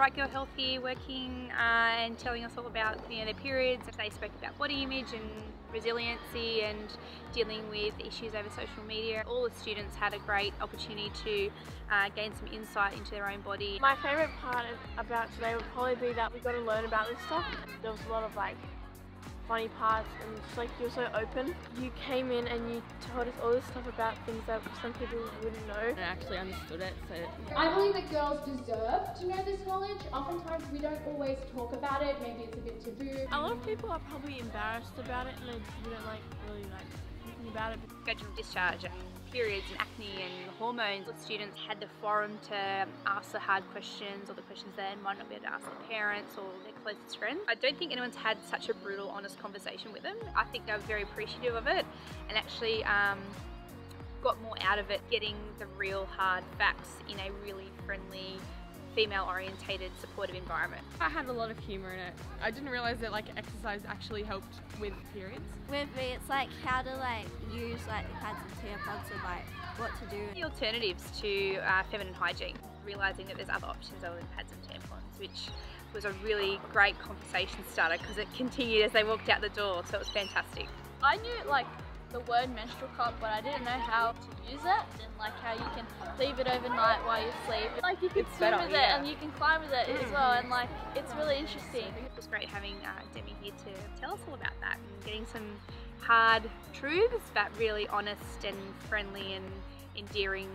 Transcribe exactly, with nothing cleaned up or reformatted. Bright Girl Health here, working uh, and telling us all about you know, their periods. They spoke about body image and resiliency and dealing with issues over social media. All the students had a great opportunity to uh, gain some insight into their own body. My favourite part of, about today would probably be that we got to learn about this stuff. There was a lot of like funny parts, and just like you're so open. You came in and you told us all this stuff about things that some people wouldn't know. And I actually understood it, so. I believe that girls deserve to know this knowledge. Oftentimes we don't always talk about it, maybe it's a bit taboo. A lot of people are probably embarrassed about it, and they don't like really like thinking about it. Vaginal discharge and periods and acne and hormones. The students had the forum to ask the hard questions, or the questions they might not be able to ask their parents or their closest friends. I don't think anyone's had such a brutal, honest conversation with them. I think they were very appreciative of it, and actually um, got more out of it, getting the real hard facts in a really friendly, female-orientated, supportive environment. I had a lot of humour in it. I didn't realise that like exercise actually helped with periods. With me, it's like how to like use like the pads and tampons and like what to do. The alternatives to uh, feminine hygiene. Realising that there's other options other than pads and tampons, which was a really great conversation starter because it continued as they walked out the door, so it was fantastic. I knew like the word menstrual cup, but I didn't know how to use it, and like how you can leave it overnight while you sleep. Like you can it's swim better, with yeah. it, and you can climb with it mm. as well, and like it's really interesting. It was great having uh, Demi here to tell us all about that, and getting some hard truths, but really honest and friendly and endearing